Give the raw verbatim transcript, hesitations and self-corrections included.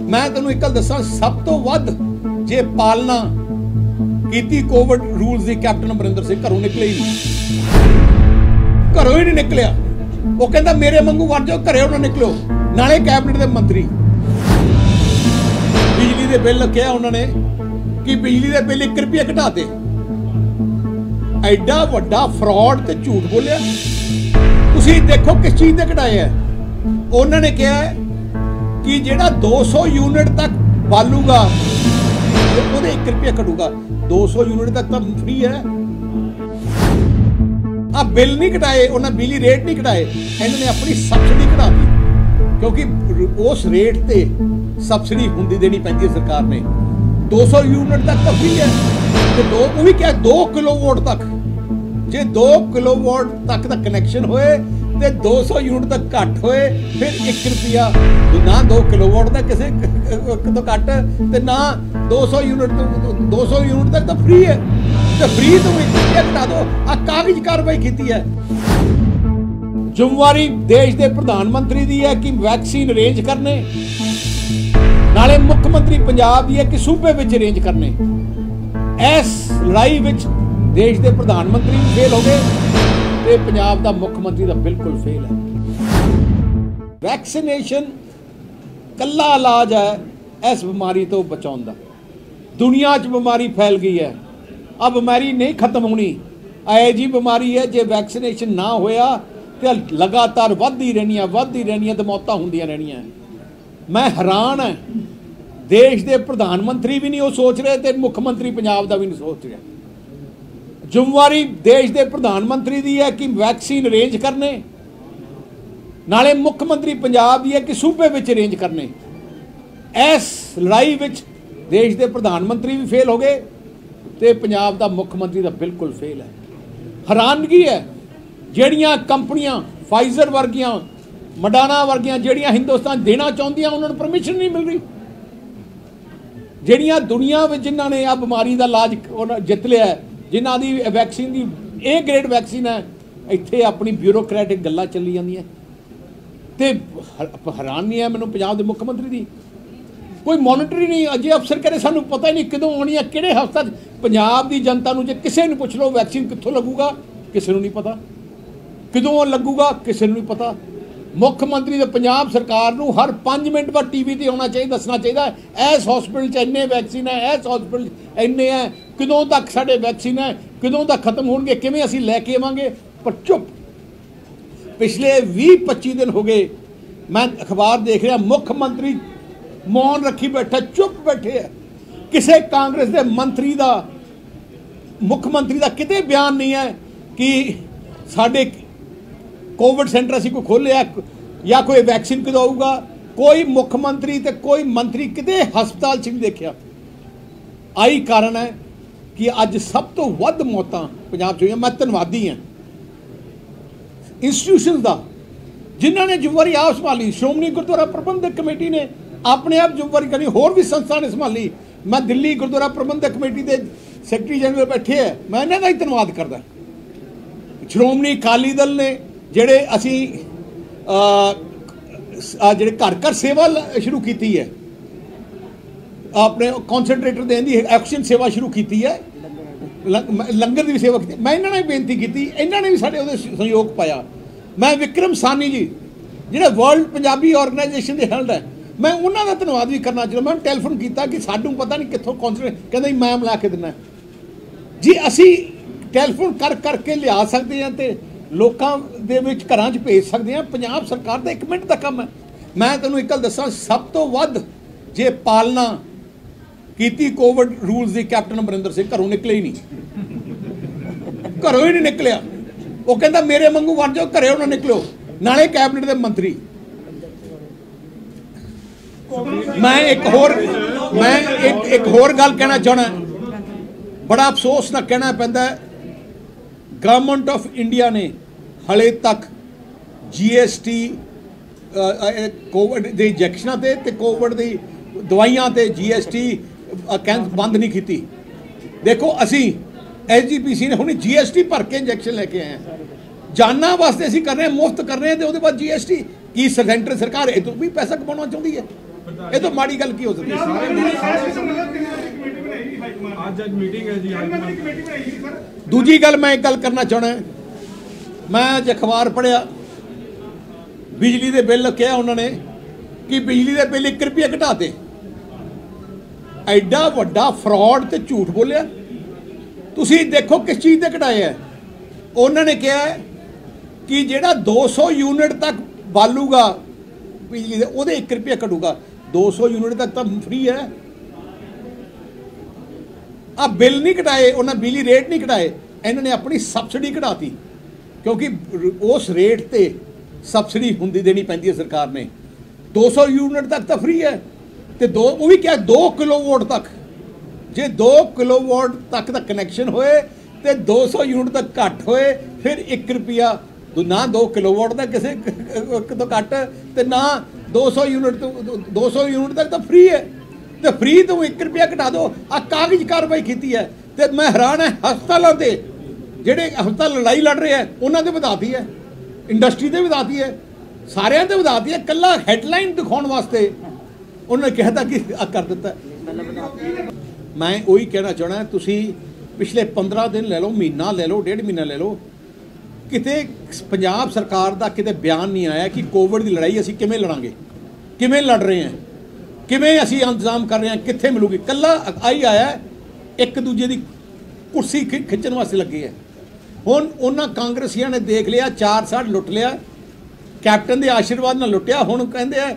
मैं तेनों एक गल दसा, सब तो वध जे पालना कीती कोविड रूल्स दी कैप्टन अमरिंदर सिंह घरों निकले ही नहीं, घरों ही नहीं निकलिया। वह कहता मेरे वांगू वड़ जाओ, घरे ना निकलो। नाले कैबिनेट के मंत्री बिजली के बिल कहा उन्होंने कि बिजली के बिल एक रुपया घटा दे। एडा वड्डा फ्रॉड ते झूठ बोलिया। तुसीं देखो किस चीज़ के घटाए है। उन्होंने कहा कि जिहड़ा दो सौ यूनिट तक बालूगा तो एक रुपया कटूगा। दो सौ यूनिट तक तो फ्री है। आप बिल नहीं कटाए, उन्हें बिजली रेट नहीं कटाए, इन्होंने अपनी सबसिडी कटा दी, क्योंकि उस रेट ते सबसिडी हुंदी देनी पैंती है सरकार ने। दो सौ यूनिट तक तो फ्री है, तो दो वो भी क्या दो किलोवाट तक, जे दो किलोवाट तक का कनैक्शन होए ते दो सौ यूनिट तक घट होए फिर एक रुपया ना। दो किलोवाट तक किसी तो घट ते ना दो सौ यूनिट तो दो सौ यूनिट तक तो फ्री है। तो फ्री तो एक रुपया घटा दो। आ कागज कार्रवाई की है। जिम्मेवारी देश के प्रधानमंत्री की है कि वैक्सीन अरेंज करने, नाले मुख्यमंत्री पंजाब की है कि सूबे में अरेंज करने। इस लड़ाई में देश के प्रधानमंत्री भी फेल हो गए, पंजाब का मुख्यमंत्री का बिल्कुल फेल है। वैक्सीनेशन कला इलाज है इस बीमारी तो बचाने का। दुनिया च बीमारी फैल गई है, अब बीमारी नहीं खत्म होनी। ए जी बीमारी है जे वैक्सीनेशन ना होया तो लगातार वधदी रहनी वधदी रहनी तो मौतां हुंदियां रहनियां। मैं हैरान है, देश के प्रधानमंत्री भी नहीं वो सोच रहे तो मुख्यमंत्री पंजाब का भी नहीं सोच रहा। जिम्मेवारी देश के प्रधानमंत्री की है कि वैक्सीन अरेंज करने, नाले मुख्यमंत्री पंजाब की है कि सूबे में अरेंज करने। इस लड़ाई में देश के प्रधानमंत्री भी फेल हो गए तो पंजाब का मुख्यमंत्री का बिल्कुल फेल है। हैरानगी है, जिहड़ियां कंपनियां फाइजर वर्गियां मडाना वर्गियां जिहड़ियां हिंदुस्तान देना चाहदियां उन्होंने परमिशन नहीं मिल रही। जिहड़ियां दुनिया में जिन्हां ने आ बीमारी का इलाज जित लिया है, जिन्हों की वैक्सीन की ए ग्रेड वैक्सीन है, इतने अपनी ब्यूरोक्रैटिक गल्लां चली जांदियां। तो हैरानी है मैनूं पंजाब के मुख्यमंत्री की कोई मॉनिटर ही नहीं। अजे अफसर कह रहे सानूं पता ही नहीं कदों आनी है, किहड़े हफ्ते पंजाब की जनता नूं जे किसी नूं पुछ लो वैक्सीन कित्थों लगूगा किसी नूं नहीं पता, कदों लगूगा किसी नूं नहीं पता। मुख्यमंत्री ते पंजाब सरकार नूं हर पाँच मिनट बाद टी वी ते आउणा चाहिए, दसना चाहिए इस हॉस्पिटल च इन्ने वैक्सीन है, इस हॉस्पिटल इन्ने है, कदों तक साढ़े वैक्सीन है, कदों तक खत्म होणगे, किवें असीं लैके आवांगे। पर चुप। पिछले बीस पच्चीस दिन हो गए मैं अखबार देख रहा, मुख्यमंत्री मौन रखी बैठा, चुप बैठे है। किसी कांग्रेस के मंत्री का मुख्यमंत्री का कितें बयान नहीं है कि साढ़े कोविड सेंटर असीं कोई खोलिया या कोई वैक्सीन कदों आऊगा। कोई मुख्यमंत्री तो कोई मंत्री कितें हस्पताल च नहीं देखिया। आई कारण है कि अज सब तो वध मौतां पंजाब च। मैं धन्नवादी हाँ इंस्टीट्यूशन का जिन्होंने जिम्मेवारी आप संभाली। श्रोमणी गुरुद्वारा प्रबंधक कमेटी ने अपने आप जिम्मेवारी करनी, होर भी संस्था ने संभाली। मैं दिल्ली गुरुद्वारा प्रबंधक कमेटी के सैकटरी जनरल बैठे है, मैं इन्हों का ही धन्नवाद करता। श्रोमणी अकाली दल ने जेडे असी जे घर घर सेवा शुरू की है, अपने कॉन्सनट्रेटर देने की एक्शन सेवा शुरू की है, लंगर की भी सेवा की। मैं इन्होंने बेनती की, इन्होंने भी साढ़े उहदे सहयोग पाया। मैं विक्रम सानी जी जिहड़े वर्ल्ड पंजाबी ऑर्गेनाइजेशन के हेड है, मैं उन्होंने धन्नवाद भी करना चाहता। मैं टैलीफोन किया कि सानूं पता नहीं कितों कॉन्सनट्रेट, कहंदा मैं मिला के दिना जी। असी टैलीफोन कर करके लिया सकते हैं तो लोगों के घरों भेज सकते हैं। पंजाब सरकार का एक मिनट का काम है। मैं तेनों एक गल दसा, सब तो वध जे पालना कीती कोविड रूल्स की कैप्टन अमरिंदर सिंह घरों निकले ही नहीं, घरों ही नहीं निकलिया। वो कहता मेरे वांगू वड़ जाओ, घरे ना निकलो। नाले कैबिनेट के मंत्री मैं एक होर मैं एक एक होर गल कहना चाहना। बड़ा अफसोस ना कहना पैंदा, गवर्नमेंट ऑफ इंडिया ने हले तक जी एस टी कोविड के इंजैक्शनों पर कोविड की दवाइयां ते जी एस टी कैंप बंद नहीं की। देखो असी एस जी पी सी ने हमने जी एस टी भर के इंजैक्शन लेके आए हैं, जाना वास्ते असी कर रहे हैं, मुफ्त कर रहे हैं। तो वो बाद जी एस टी की सेंटर सरकार ये तो भी पैसा कमाना चाहती है। ਇਹ ਤੋਂ ਮਾੜੀ ਗੱਲ ਕੀ ਹੋ ਸਕਦੀ ਹੈ। ਦੂਜੀ ਗੱਲ ਮੈਂ ਇੱਕ ਗੱਲ ਕਰਨਾ ਚਾਹੁੰਦਾ, ਮੈਂ ਅੱਜ ਅਖਬਾਰ ਪੜ੍ਹਿਆ ਬਿਜਲੀ ਦੇ ਬਿੱਲ ਕਿਹਾ ਉਹਨਾਂ ਨੇ ਕਿ ਬਿਜਲੀ ਦੇ ਬਿੱਲ ਇੱਕ ਰੁਪਿਆ ਘਟਾ ਦੇ। ਐਡਾ ਵੱਡਾ ਫਰਾਡ ਤੇ ਝੂਠ ਬੋਲਿਆ। ਤੁਸੀਂ ਦੇਖੋ ਕਿਸ ਚੀਜ਼ ਦੇ ਘਟਾਏ ਹੈ। ਉਹਨਾਂ ਨੇ ਕਿਹਾ ਕਿ ਜਿਹੜਾ ਦੋ ਸੌ ਯੂਨਿਟ ਤੱਕ ਬਾਲੂਗਾ ਬਿਜਲੀ ਦੇ ਉਹਦੇ ਇੱਕ ਰੁਪਿਆ ਘਟੂਗਾ। ਦੋ ਸੌ ਯੂਨਿਟ ਤੱਕ ਤਾਂ ਫ੍ਰੀ ਹੈ। ਆ ਬਿੱਲ ਨਹੀਂ ਘਟਾਏ ਉਹਨਾਂ, ਬਿਜਲੀ ਰੇਟ ਨਹੀਂ ਘਟਾਏ, ਇਹਨਾਂ ਨੇ ਆਪਣੀ ਸਬਸਿਡੀ ਘਟਾਤੀ, ਕਿਉਂਕਿ ਉਸ ਰੇਟ ਤੇ ਸਬਸਿਡੀ ਹੁੰਦੀ ਦੇਣੀ ਪੈਂਦੀ ਹੈ ਸਰਕਾਰ ਨੇ। ਦੋ ਸੌ ਯੂਨਿਟ ਤੱਕ ਤਾਂ ਫ੍ਰੀ ਹੈ, ਤੇ ਦੋ ਉਹ ਵੀ ਕਿਹਾ ਦੋ ਕਿਲੋਵਾਟ ਤੱਕ, ਜੇ ਦੋ ਕਿਲੋਵਾਟ ਤੱਕ ਦਾ ਕਨੈਕਸ਼ਨ ਹੋਏ ਤੇ ਦੋ ਸੌ ਯੂਨਿਟ ਤੱਕ ਘੱਟ ਹੋਏ ਫਿਰ ਇੱਕ ਰੁਪਿਆ, ਨਾ ਦੋ ਕਿਲੋਵਾਟ ਦਾ ਕਿਸੇ ਤੋਂ ਘੱਟ ਤੇ ਨਾ ਦੋ ਸੌ ਯੂਨਿਟ ਤੋਂ ਦੋ ਸੌ ਯੂਨਿਟ ਤੱਕ ਤਾਂ ਫ੍ਰੀ ਹੈ, ਤੇ ਫ੍ਰੀ ਤੋਂ ਇੱਕ ਰੁਪਿਆ ਘਟਾ ਦਿਓ। ਆ ਕਾਗਜ਼ ਕਾਰਵਾਈ ਕੀਤੀ ਹੈ। ਤੇ ਮੈਂ ਹੈਰਾਨ ਹੈ ਹਸਪਤਾਲਾਂ ਤੇ ਜਿਹੜੇ ਹਸਪਤਾਲ ਲੜਾਈ ਲੜ ਰਹੇ ਆ ਉਹਨਾਂ ਦੇ ਵਧਾਤੀ ਹੈ, ਇੰਡਸਟਰੀ ਦੇ ਵਧਾਤੀ ਹੈ, ਸਾਰਿਆਂ ਦੇ ਵਧਾਤੀ ਹੈ, ਕੱਲਾ ਹੈਡਲਾਈਨ ਦਿਖਾਉਣ ਵਾਸਤੇ ਉਹਨਾਂ ਨੇ ਕਿਹਾ ਤਾਂ ਕਿ ਕਰ ਦਿੱਤਾ। ਮੈਂ ਉਹੀ ਕਹਿਣਾ ਚਾਹਣਾ, ਤੁਸੀਂ ਪਿਛਲੇ ਪੰਦਰਾਂ ਦਿਨ ਲੈ ਲਓ, ਮਹੀਨਾ ਲੈ ਲਓ, ਡੇਢ ਮਹੀਨਾ ਲੈ ਲਓ, ਕਿਤੇ ਪੰਜਾਬ ਸਰਕਾਰ ਦਾ ਕਿਤੇ ਬਿਆਨ ਨਹੀਂ ਆਇਆ ਕਿ ਕੋਵਿਡ ਦੀ ਲੜਾਈ ਅਸੀਂ ਕਿਵੇਂ ਲੜਾਂਗੇ, ਕਿਵੇਂ ਲੜ ਰਹੇ ਹਾਂ, ਕਿਵੇਂ ਅਸੀਂ ਇੰਤਜ਼ਾਮ ਕਰ ਰਹੇ ਹਾਂ, ਕਿੱਥੇ ਮਿਲੂਗੀ। ਕੱਲਾ ਆਈ ਆਇਆ ਇੱਕ ਦੂਜੇ ਦੀ ਕੁਰਸੀ ਖਿੱਚਣ ਵਾਸਤੇ ਲੱਗੇ ਹੈ। ਹੁਣ ਉਹਨਾਂ ਕਾਂਗਰਸੀਆਂ ਨੇ ਦੇਖ ਲਿਆ, ਚਾਰ ਸਾਲ ਲੁੱਟ ਲਿਆ, ਕੈਪਟਨ ਦੇ ਆਸ਼ੀਰਵਾਦ ਨਾਲ ਲੁੱਟਿਆ, ਹੁਣ ਕਹਿੰਦੇ ਆ